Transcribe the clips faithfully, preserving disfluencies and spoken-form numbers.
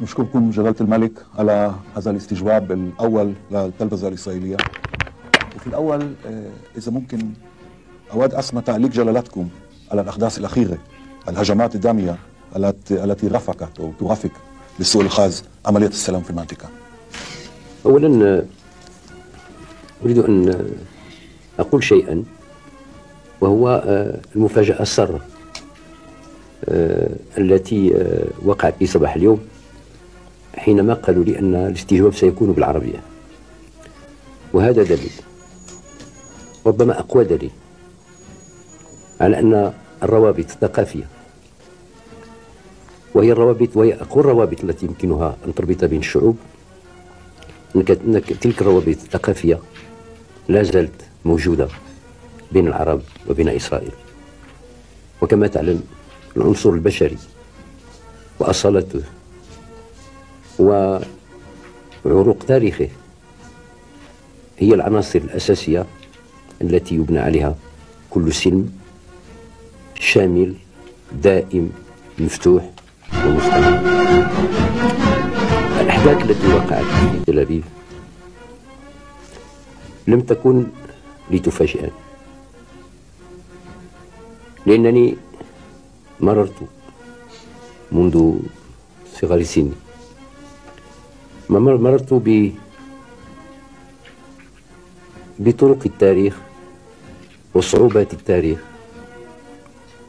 نشكركم جلالة الملك على هذا الاستجواب الأول للتلفزة الإسرائيلية. وفي الأول إذا ممكن أود أسمع تعليق جلالتكم على الأحداث الأخيرة، الهجمات الدامية التي رافقت أو ترافق للسوء الخاز عملية السلام في المنطقة. أولا أريد أن أقول شيئا، وهو المفاجأة السارة التي وقعت في صباح اليوم حينما قالوا لي أن الاستجواب سيكون بالعربية، وهذا دليل ربما أقوى دليل على أن الروابط الثقافية، وهي الروابط وهي أقوى الروابط التي يمكنها أن تربط بين الشعوب، أنك تلك الروابط الثقافية لا زالت موجودة بين العرب وبين إسرائيل. وكما تعلم العنصر البشري وأصالته وعروق تاريخه هي العناصر الأساسية التي يبنى عليها كل سلم شامل دائم مفتوح ومستمر. الأحداث التي وقعت في تل أبيب لم تكن لتفاجئني، لأنني مررت منذ صغر سني، مررت ب بطرق التاريخ وصعوبات التاريخ،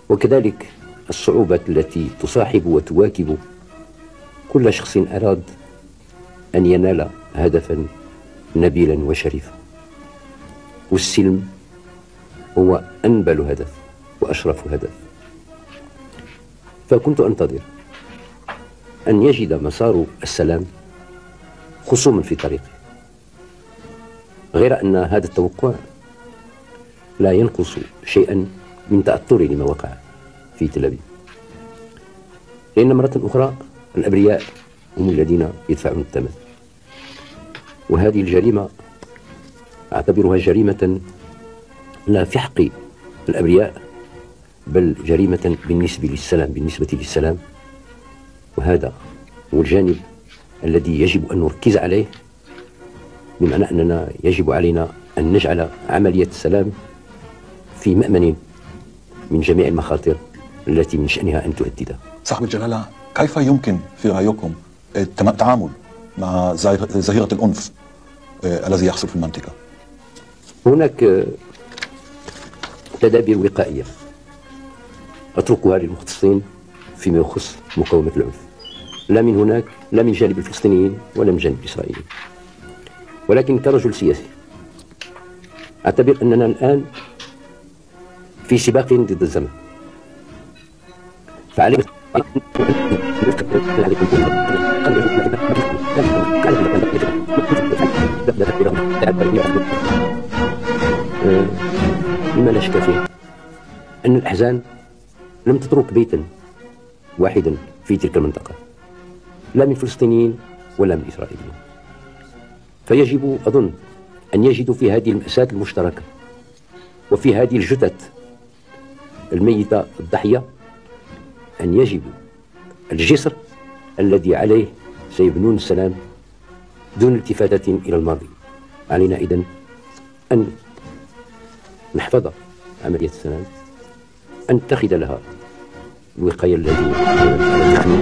وكذلك الصعوبات التي تصاحب وتواكب كل شخص أراد أن ينال هدفا نبيلا وشريفا، والسلم هو أنبل هدف وأشرف هدف. فكنت أنتظر أن يجد مسار السلام خصوما في طريقه، غير أن هذا التوقع لا ينقص شيئا من تأثري لما وقع في تل أبيب، لأن مرة أخرى الأبرياء هم الذين يدفعون الثمن، وهذه الجريمة أعتبرها جريمة لا في حق الأبرياء، بل جريمة بالنسبة للسلام بالنسبة للسلام وهذا هو الجانب الذي يجب أن نركز عليه، بمعنى أننا يجب علينا أن نجعل عملية السلام في مأمن من جميع المخاطر التي من شأنها أن تهدده. صاحب الجلالة، كيف يمكن في رأيكم التعامل مع ظاهرة العنف الذي يحصل في المنطقة؟ هناك تدابير وقائية أتركها للمختصين فيما يخص مقاومة العنف، لا من هناك لا من جانب الفلسطينيين ولا من جانب الإسرائيليين، ولكن كرجل سياسي أعتبر أننا الآن في سباق ضد الزمن، فعلينا مما لا شك فيه أن الأحزان لم تترك بيتا واحدا في تلك المنطقة، لا من فلسطينيين ولا من إسرائيليين، فيجب أظن أن يجدوا في هذه المأساة المشتركة وفي هذه الجثث الميتة الضحية أن يجدوا الجسر الذي عليه سيبنون السلام دون التفاتة إلى الماضي. علينا إذن أن نحفظ عملية السلام، أن نتخذ لها الوقاية التي سنة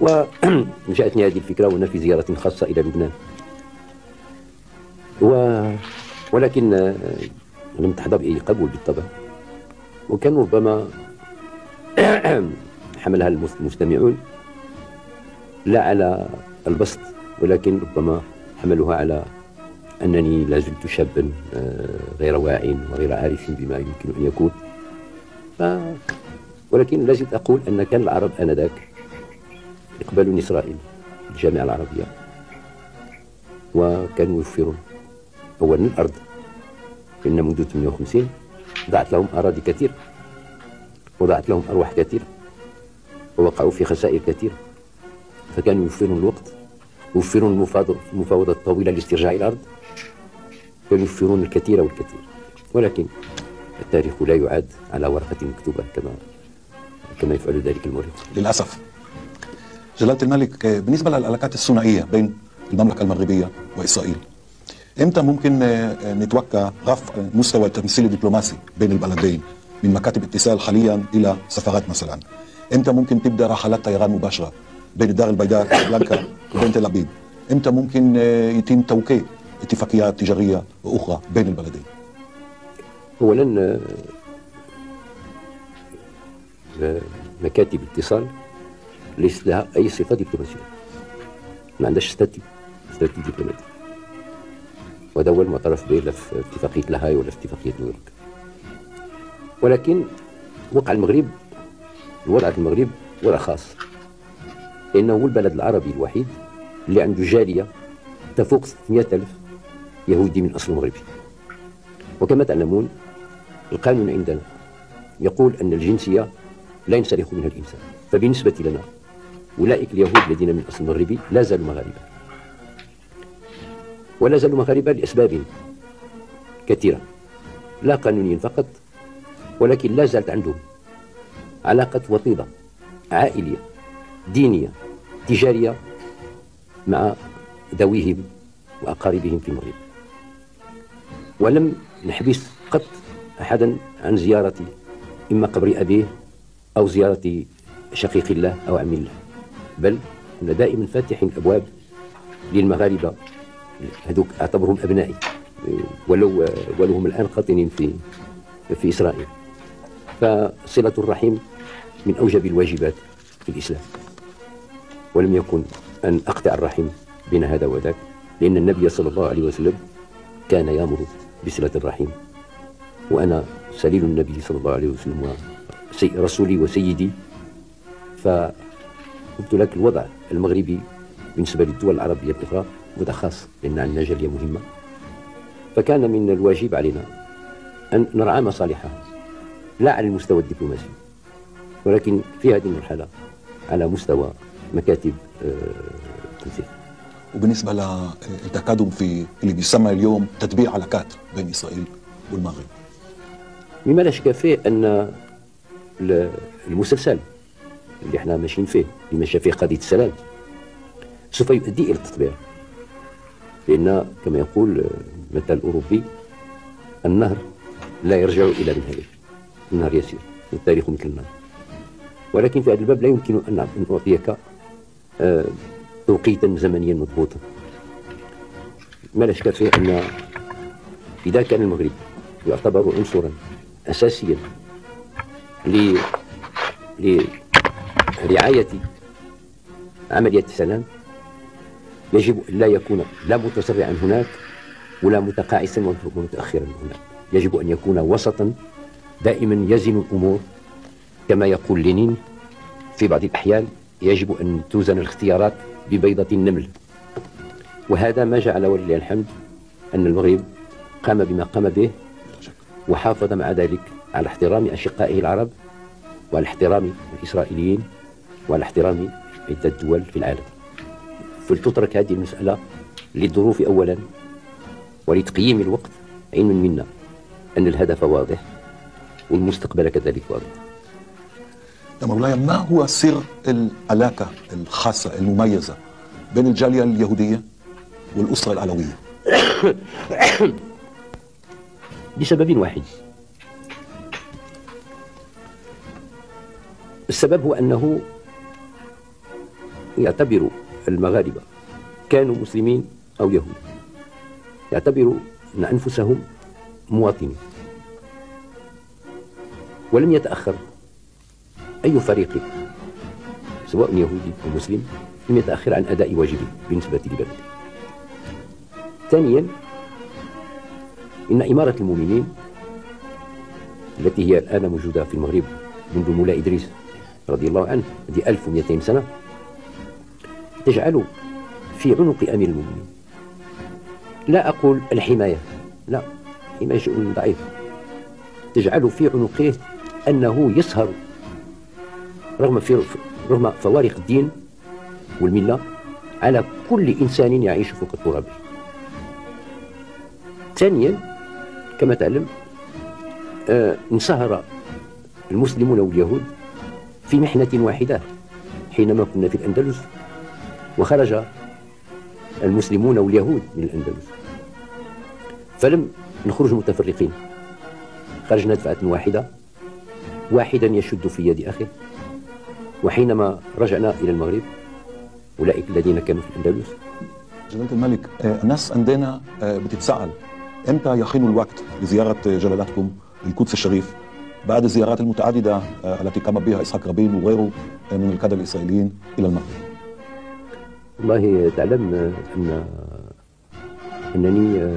وجاءتني هذه الفكرة وأنا في زيارة خاصة إلى لبنان، و... ولكن لم تحظى بأي قبول بالطبع، وكان ربما حملها المستمعون لا على البسط، ولكن ربما حملوها على أنني لا زلت شابا غير واعٍ وغير عارف بما يمكن أن يكون، ولكن لازلت أقول أن كان العرب آنذاك يقبلون إسرائيل الجامعة العربية، وكانوا يوفرون أولا الأرض، فإن منذ ثمانية وخمسين ضاعت لهم أراضي كثيرة وضاعت لهم أرواح كثيرة ووقعوا في خسائر كثيرة، فكانوا يوفرون الوقت، يوفرون المفاوضات الطويلة لاسترجاع الأرض، كانوا يوفرون الكثير والكثير. ولكن التاريخ لا يعاد على ورقة مكتوبة كما كما يفعل ذلك المغرب للأسف. جلالة الملك، بالنسبة للعلاقات الثنائية بين المملكة المغربية وإسرائيل، إمتى ممكن نتوقع رفع مستوى التمثيل الدبلوماسي بين البلدين من مكاتب اتصال حاليا إلى سفارات مثلا؟ إمتى ممكن تبدأ رحلات طيران مباشرة بين الدار البيضاء بلانكا وبين تل أبيب؟ إمتى ممكن يتم توقيع اتفاقيات تجارية وأخرى بين البلدين؟ أولا مكاتب اتصال ليس لها أي صفة دبلوماسية، ما عندهاش ستاتي ستاتي دبلوماسي، وهذا هو المعترف به لا في اتفاقية لاهاي ولا في اتفاقية نيويورك. ولكن وقع المغرب وضع المغرب وضع خاص، لأنه هو البلد العربي الوحيد اللي عنده جالية تفوق ستمائة ألف يهودي من أصل مغربي. وكما تعلمون القانون عندنا يقول أن الجنسية لا ينسلخ منها الإنسان، فبالنسبة لنا أولئك اليهود الذين من أصل مغربي لا زالوا مغاربة، ولا زالوا مغاربة لأسباب كثيرة لا قانونيا فقط، ولكن لا زالت عندهم علاقة وطيدة عائلية دينية تجارية مع ذويهم وأقاربهم في المغرب. ولم نحبس قط أحدا عن زيارة إما قبر أبيه أو زيارة شقيق الله أو عم الله، بل كنا دائما فاتحين أبواب للمغاربة هذوك أعتبرهم أبنائي ولو ولو هم الآن قاطنين في في إسرائيل. فصلة الرحم من أوجب الواجبات في الإسلام، ولم يكن أن أقطع الرحم بين هذا وذاك، لأن النبي صلى الله عليه وسلم كان يأمر بصلة الرحم، وأنا سليل النبي صلى الله عليه وسلم ورسولي وسيدي. فقلت لك الوضع المغربي بالنسبة للدول العربية الأخرى وضع خاص، لأن عندنا جالية مهمة، فكان من الواجب علينا أن نرعى مصالحها لا على المستوى الدبلوماسي، ولكن في هذه المرحلة على مستوى مكاتب التنسيق. وبالنسبة للتقادم في اللي بيسمى اليوم تتبيع علاقات بين إسرائيل والمغرب، مما لا شك فيه أن المسلسل اللي احنا ماشيين فيه اللي ماشى فيه قضية السلام سوف يؤدي إلى التطبيع، لأن كما يقول مثل أوروبي النهر لا يرجع إلى منهله، النهر يسير والتاريخ مثل النهر. ولكن في هذا الباب لا يمكن أن أعطيك توقيتا زمنيا مضبوطا، ما لا شك فيه أن إذا كان المغرب يعتبر عنصرا أساسيا ل لرعاية عملية السلام، يجب أن لا يكون لا متسرعا هناك ولا متقاعسا ومتأخرا هناك، يجب أن يكون وسطا دائما يزن الأمور. كما يقول لينين في بعض الأحيان يجب أن توزن الاختيارات ببيضة النمل، وهذا ما جعل ولله الحمد أن المغرب قام بما قام به، وحافظ مع ذلك على احترام أشقائه العرب وعلى احترام الإسرائيليين وعلى احترام عدة دول في العالم. فلتترك هذه المسألة للظروف أولا ولتقييم الوقت. علم منا أن الهدف واضح والمستقبل كذلك واضح. يا مولاي، ما هو سر العلاقة الخاصة المميزة بين الجالية اليهودية والأسرة العلوية؟ لسبب واحد، السبب هو أنه يعتبر المغاربة كانوا مسلمين أو يهود يعتبروا أن أنفسهم مواطنين، ولم يتأخر أي فريق سواء يهودي أو مسلم لم يتأخر عن أداء واجبه بالنسبة لبلده. ثانيا، إن إمارة المؤمنين التي هي الآن موجودة في المغرب منذ مولاي إدريس رضي الله عنه هذه ألف ومئتين سنة، تجعل في عنق أمير المؤمنين، لا أقول الحماية، لا، حماية شؤون ضعيف، تجعل في عنقه أنه يسهر رغم في رغم فوارق الدين والملة على كل إنسان يعيش فوق التراب. ثانيا كما تعلم آه انسهر المسلمون واليهود في محنة واحدة حينما كنا في الأندلس، وخرج المسلمون واليهود من الأندلس فلم نخرج متفرقين، خرجنا دفعة واحدة، واحدا يشد في يد أخيه. وحينما رجعنا إلى المغرب أولئك الذين كانوا في الأندلس. جلالة الملك، الناس عندنا بتتساءل إمتى يحين الوقت لزيارة جلالتكم القدس الشريف بعد الزيارات المتعددة التي قام بها إسحاق رابين وغيره من القادة الإسرائيليين إلى المغرب؟ والله تعلم أن أنني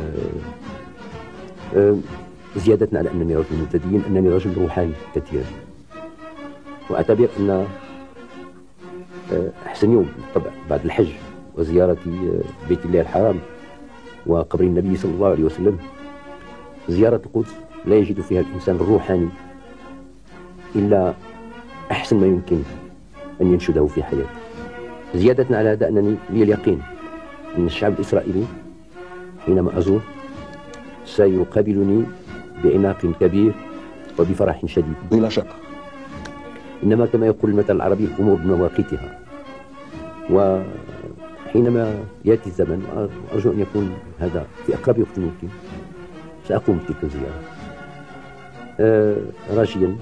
زيادة على أنني رجل مبتدئ، أنني رجل روحاني كثيرا، وأعتبر أن أحسن يوم طبعا بعد الحج وزيارة بيت الله الحرام وقبر النبي صلى الله عليه وسلم زيارة القدس، لا يجد فيها الإنسان الروحاني إلا أحسن ما يمكن أن ينشده في حياته. زيادة على هذا أنني لي اليقين أن الشعب الإسرائيلي حينما أزور سيقابلني بعناق كبير وبفرح شديد بلا شك، إنما كما يقول المثل العربي الأمور بمواقيتها. وحينما يأتي الزمن وأرجو أن يكون هذا في أقرب وقت ممكن سأقوم بتلك الزيارة، آه راجيا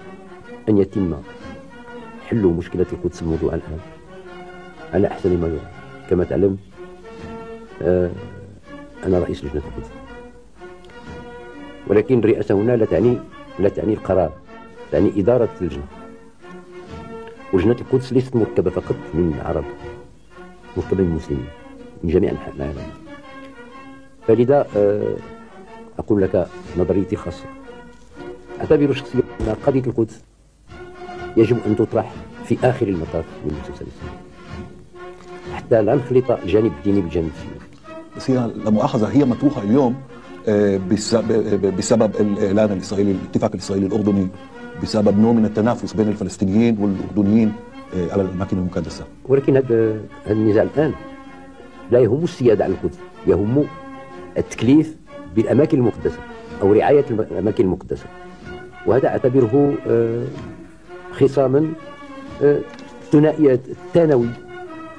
أن يتم حل مشكلة القدس الموضوعة الآن على أحسن ما يرام. كما تعلم آه أنا رئيس لجنة القدس، ولكن الرئاسة هنا لا تعني لا تعني القرار، تعني إدارة اللجنة. ولجنة القدس ليست مركبة فقط من العرب، مركبة من المسلمين من جميع أنحاء العالم. فلذا آه أقول لك نظريتي خاصة، أعتبر شخصيا أن قضية القدس يجب أن تطرح في آخر المطاف من المسلسل الإسلامي حتى لا نخلط الجانب الديني بالجانب السياسي. بس هي لمؤاخذة هي مطروحة اليوم بسبب الإعلان الإسرائيلي، الاتفاق الإسرائيلي الأردني، بسبب نوع من التنافس بين الفلسطينيين والأردنيين على الأماكن المقدسة. ولكن هذا النزاع الآن لا يهم السيادة على القدس، يهم التكليف بالأماكن المقدسة أو رعاية الأماكن المقدسة، وهذا أعتبره خصاما ثنائي ثانوي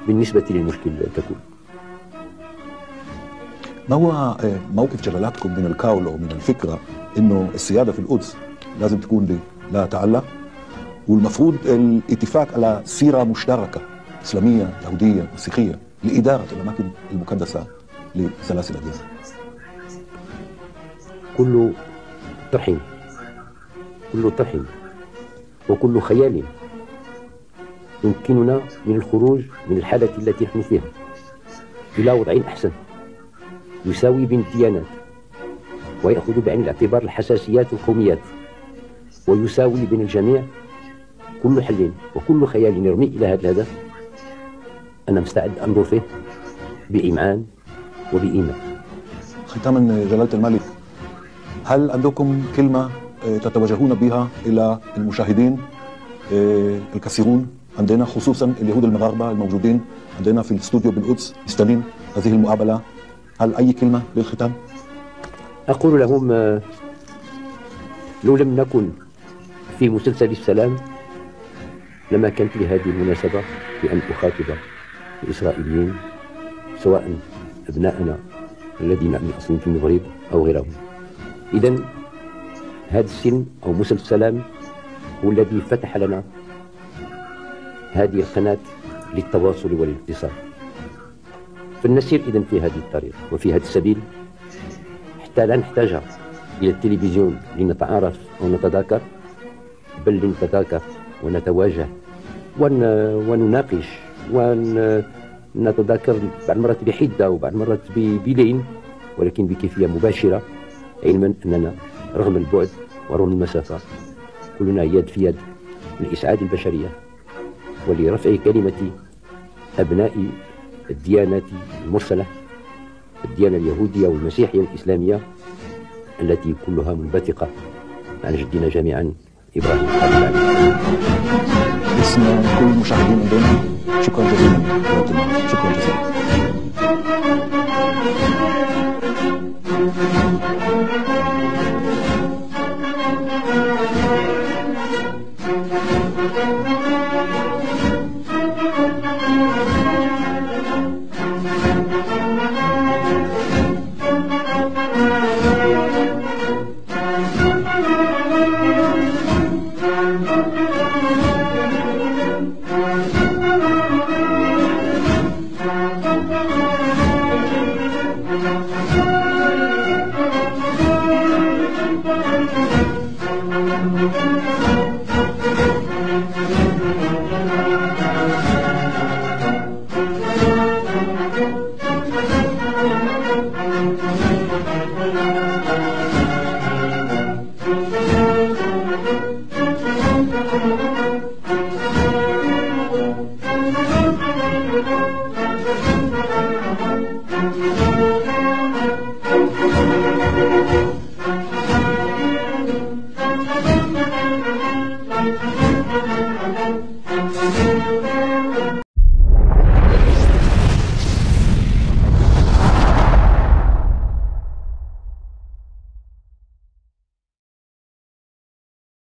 بالنسبة للمشكل ككل. ما هو موقف جلالاتكم من القول أو من الفكرة إنه السيادة في القدس لازم تكون لا تعلق، والمفروض الاتفاق على سيرة مشتركة إسلامية يهودية مسيحية لإدارة الأماكن المقدسة لسلاسل الجزء؟ كله طحن، كله طحن وكله خيال. يمكننا من الخروج من الحالة التي نحن فيها إلى وضع أحسن يساوي بين الديانات ويأخذ بعين الاعتبار الحساسيات والقوميات ويساوي بين الجميع. كل حل وكل خيال يرمي إلى هذا الهدف أنا مستعد أنظر فيه بإمعان وبإيمان. ختاما جلالة الملك، هل عندكم كلمة تتوجهون بها إلى المشاهدين الكثيرون عندنا خصوصا اليهود المغاربة الموجودين عندنا في الاستوديو بالقدس يستنين هذه المقابلة؟ هل أي كلمة للختام؟ أقول لهم لو لم نكن في مسلسل السلام لما كانت لهذه المناسبة بأن أخاطب الإسرائيليين سواء أبنائنا الذين من أصلهم في المغرب أو غيرهم. إذا هذا السن أو مسلسل السلام هو الذي فتح لنا هذه القناة للتواصل والاتصال، فلنسير إذن في هذه الطريق وفي هذا السبيل حتى لا نحتاج إلى التلفزيون لنتعارف أو نتذاكر، بل لنتذاكر ونتواجه ون... ونناقش ونتذاكر بعض المرات بحدة وبعض المرات بلين، ولكن بكيفية مباشرة، علما أننا رغم البعد ورغم المسافة كلنا يد في يد لإسعاد البشرية ولرفع كلمة أبناء الديانات المرسلة، الديانة اليهودية والمسيحية والإسلامية التي كلها منبثقة عن جدنا جميعا إبراهيم الخليل. باسم كل المشاهدين عندنا شكرا جزيلا، شكرا جزيلا. Thank you.